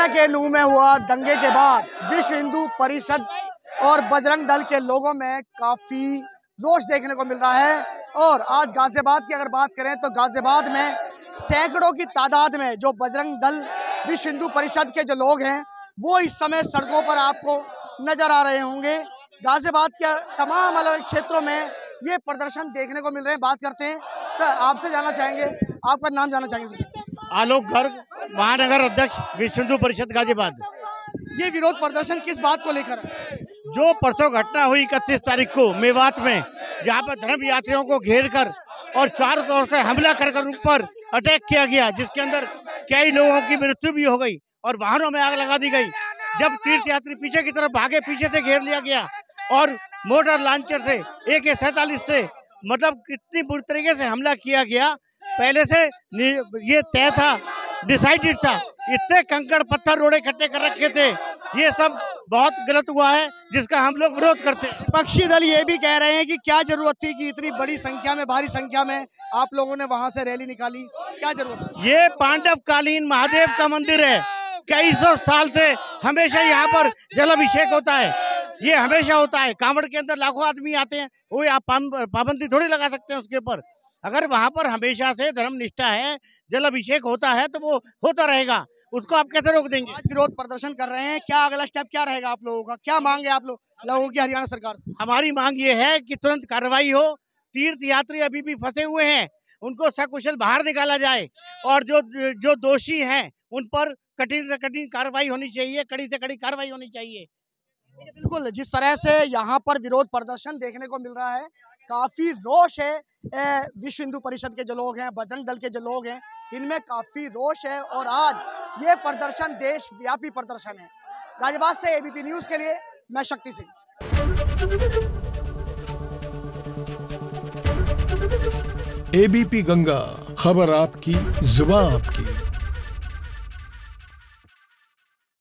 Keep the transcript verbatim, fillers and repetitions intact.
हरियाणा के नूंह में हुआ दंगे के बाद विश्व हिंदू परिषद और बजरंग दल के लोगों में काफी रोष देखने को मिल रहा है। और आज गाजियाबाद की अगर बात करें तो गाजियाबाद में सैकड़ों की तादाद में जो बजरंग दल, विश्व हिंदू परिषद के जो लोग हैं वो इस समय सड़कों पर आपको नजर आ रहे होंगे। गाजियाबाद के तमाम अलग अलग क्षेत्रों में ये प्रदर्शन देखने को मिल रहे हैं। बात करते हैं सर, आपसे जानना चाहेंगे, आपका नाम जानना चाहेंगे। आलोक गर्ग, महानगर अध्यक्ष, विश्व हिंदू परिषद गाजियाबाद। ये विरोध प्रदर्शन किस बात को लेकर? जो परसों घटना हुई इकतीस तारीख को मेवात में, जहाँ पर धर्म यात्रियों को घेर कर और चारों ओर से हमला कर कर उन पर अटैक किया गया, जिसके अंदर कई लोगों की मृत्यु भी हो गई और वाहनों में आग लगा दी गई। जब तीर्थयात्री पीछे की तरफ भागे, पीछे से घेर लिया गया और मोटर लॉन्चर से ए के सैतालीस से मतलब कितनी बुरी तरीके से हमला किया गया। पहले से ये तय था, डिसाइडेड था, इतने कंकड़ पत्थर रोड़े इकट्ठे कर रखे थे। ये सब बहुत गलत हुआ है, जिसका हम लोग विरोध करते हैं। विपक्षी दल ये भी कह रहे हैं कि क्या जरूरत थी कि इतनी बड़ी संख्या में, भारी संख्या में आप लोगों ने वहां से रैली निकाली, क्या जरूरत थी? ये पांडव कालीन महादेव का मंदिर है, कई सौ साल से हमेशा यहाँ पर जलाभिषेक होता है, ये हमेशा होता है। कांवड़ के अंदर लाखों आदमी आते हैं, वो आप पाबंदी थोड़ी लगा सकते हैं उसके ऊपर। अगर वहाँ पर हमेशा से धर्म निष्ठा है, जल अभिषेक होता है, तो वो होता रहेगा, उसको आप कैसे रोक देंगे? आज विरोध प्रदर्शन कर रहे हैं, क्या अगला स्टेप क्या रहेगा आप लोगों का? क्या मांग है आप लोग लोगों की हरियाणा सरकार से? हमारी मांग ये है कि तुरंत कार्रवाई हो। तीर्थ यात्री अभी भी फंसे हुए हैं, उनको सकुशल बाहर निकाला जाए और जो जो दोषी हैं उन पर कठिन से कठिन कार्रवाई होनी चाहिए, कड़ी से कड़ी कार्रवाई होनी चाहिए। बिल्कुल, जिस तरह से यहाँ पर विरोध प्रदर्शन देखने को मिल रहा है, काफी रोष है। विश्व हिंदू परिषद के जो लोग हैं, बजरंग दल के जो लोग हैं, इनमें काफी रोष है और आज ये प्रदर्शन देशव्यापी प्रदर्शन है। गाजियाबाद से ए बी पी न्यूज के लिए मैं Shakti Singh. A B P Ganga, खबर आपकी, जुबान आपकी।